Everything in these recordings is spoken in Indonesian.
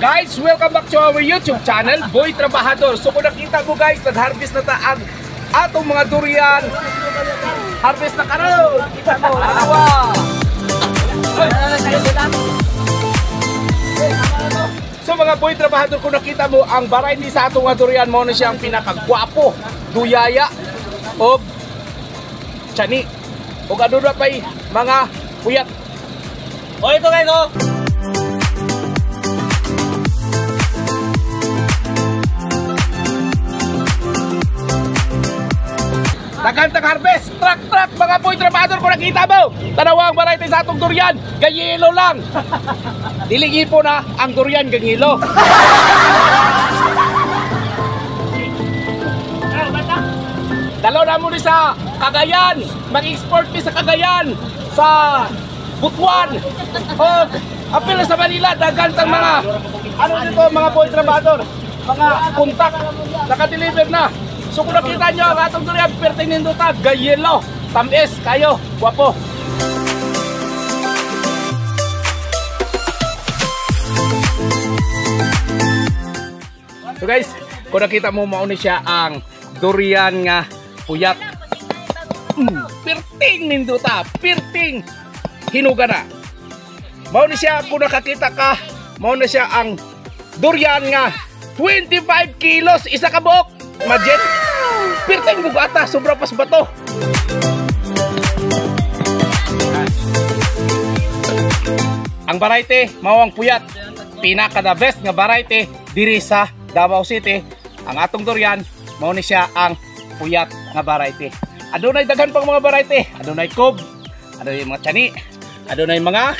Guys, welcome back to our YouTube channel, Boy Trabahador. So kung nakita mo guys, nag-harvest na taag atong mga durian. Harvest na karon. Kita mo. Wow. So mga Boy Trabahador, kung nakita mo, ang variety sa atong mga durian, mo na siyang pinakagwapo, duyaya, o chani, o kadura pa'y mga puyat. O ito guys, o! Takantang harvest! Trak-trak! Mga Boy Trabahador, kung nakita mo! Tanawang variety sa atong durian, gayilo lang! Diligi po na ang durian gayilo. Dalaw na muli sa Cagayan! Mag-export ni sa Cagayan! Sa Butuan, og apil na sa Manila, dagantang mga ano dito, mga Boy Trabahador, mga kontak, nakadeliver na. So kung nakita nyo ang atong durian, pertinin doon ta, gayelo, tamis, kayo, guwapo. So guys, kung nakita mo, mauni siya ang durian nga puyat. Perting nindo ta, perting. Hinuga na. Mao na siya, kung nakakita ka, mao na siya ang durian nga 25 kilos, isa ka buok. Imagine, pirteng bugata, sobra pas bato. Ang variety, mawang puyat. Pinaka the best nga variety diri sa Davao City. Ang atong durian, mao na siya ang puyat nga variety. Adunay daghan pang mga variety. Adunay cob, adunay mga chani. Adunay mga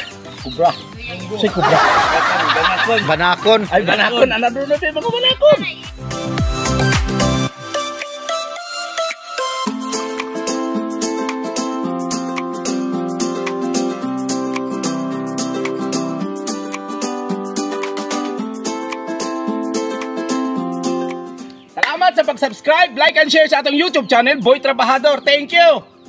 kubra. Si kubra. Banakon. Ay, banakon. Ano doon natin mga banakon? Salamat sa pag-subscribe, like, and share sa atong YouTube channel, Boy Trabahador. Thank you!